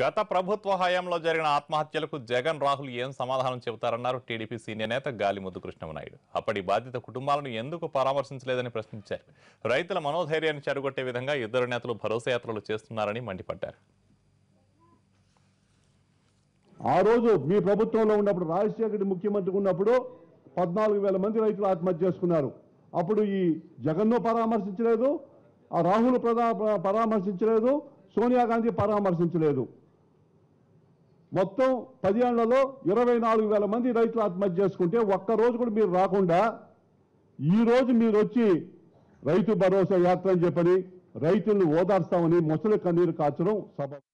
గత ప్రభుత్వ హయాంలో జరిగిన ఆత్మహత్యలకు జగన్ రాహుల్ ఏం సమాధానం చెబుతారన్నారు టీడీపీ సీనియర్ నేత గాలిముద్దు కృష్ణమనాయుడు. అప్పటి బాధిత కుటుంబాలను ఎందుకు పరామర్శించలేదని ప్రశ్నించారు. రైతుల మనోధైర్యాన్ని చెడగొట్టే విధంగా ఇద్దరు నేతలు భరోసాయాత్రలు చేస్తున్నారని మండిపడ్డారు. ఆ రోజు మీ ప్రభుత్వంలో ఉన్నప్పుడు రాజశేఖర్ ముఖ్యమంత్రి ఉన్నప్పుడు 14,000 మంది రైతులు ఆత్మహత్య చేసుకున్నారు. అప్పుడు ఈ జగన్ను పరామర్శించలేదు, ఆ రాహుల్ పరామర్శించలేదు, సోనియా గాంధీ పరామర్శించలేదు. మొత్తం 10 ఏళ్లలో 24,000 మంది రైతులు ఆత్మహత్య చేసుకుంటే ఒక్కరోజు కూడా మీరు రాకుండా ఈరోజు మీరు వచ్చి రైతు భరోసా యాత్ర అని చెప్పని రైతులను ఓదార్స్తామని ముసలి కన్నీరు కాచడం సబబు.